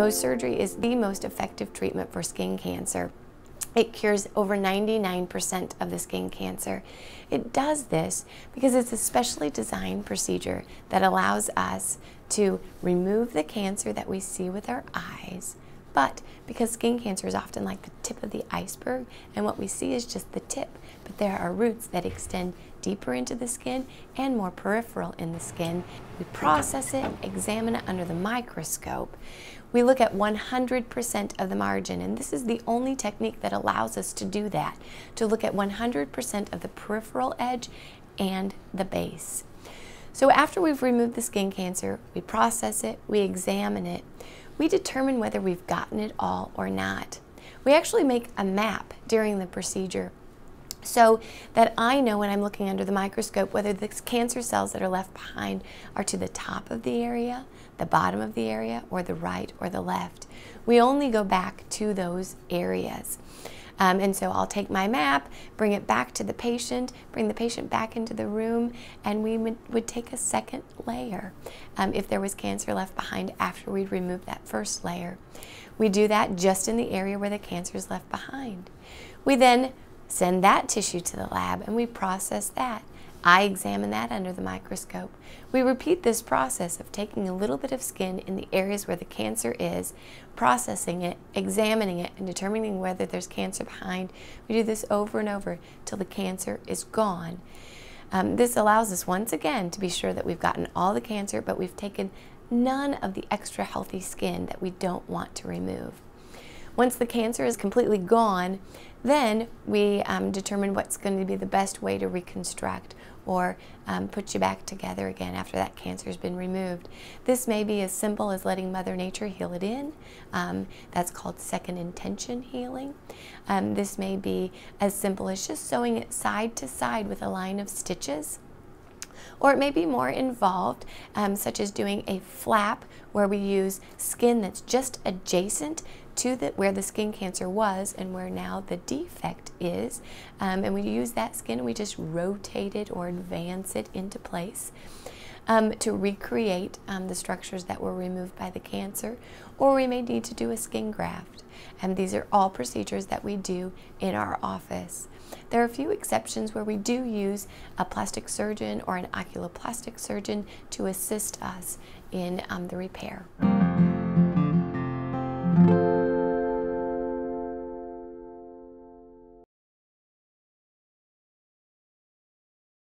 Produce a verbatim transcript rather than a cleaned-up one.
Mohs surgery is the most effective treatment for skin cancer. It cures over ninety-nine percent of the skin cancer. It does this because it's a specially designed procedure that allows us to remove the cancer that we see with our eyes. But because skin cancer is often like the tip of the iceberg, and what we see is just the tip, but there are roots that extend deeper into the skin and more peripheral in the skin. We process it, examine it under the microscope. We look at one hundred percent of the margin, and this is the only technique that allows us to do that, to look at one hundred percent of the peripheral edge and the base. So after we've removed the skin cancer, we process it, we examine it, we determine whether we've gotten it all or not. We actually make a map during the procedure so that I know when I'm looking under the microscope whether the cancer cells that are left behind are to the top of the area, the bottom of the area, or the right or the left. We only go back to those areas. Um, and so I'll take my map, bring it back to the patient, bring the patient back into the room, and we would, would take a second layer um, if there was cancer left behind after we'd removed that first layer. We do that just in the area where the cancer is left behind. We then send that tissue to the lab and we process that. I examine that under the microscope. We repeat this process of taking a little bit of skin in the areas where the cancer is, processing it, examining it, and determining whether there's cancer behind. We do this over and over till the cancer is gone. Um, this allows us once again to be sure that we've gotten all the cancer, but we've taken none of the extra healthy skin that we don't want to remove. Once the cancer is completely gone, then we um, determine what's going to be the best way to reconstruct or um, put you back together again after that cancer has been removed. This may be as simple as letting Mother Nature heal it in. Um, that's called second intention healing. Um, this may be as simple as just sewing it side to side with a line of stitches. Or it may be more involved, um, such as doing a flap where we use skin that's just adjacent to the, where the skin cancer was and where now the defect is. Um, and we use that skin and we just rotate it or advance it into place um, to recreate um, the structures that were removed by the cancer. Or we may need to do a skin graft. And these are all procedures that we do in our office. There are a few exceptions where we do use a plastic surgeon or an oculoplastic surgeon to assist us in um, the repair.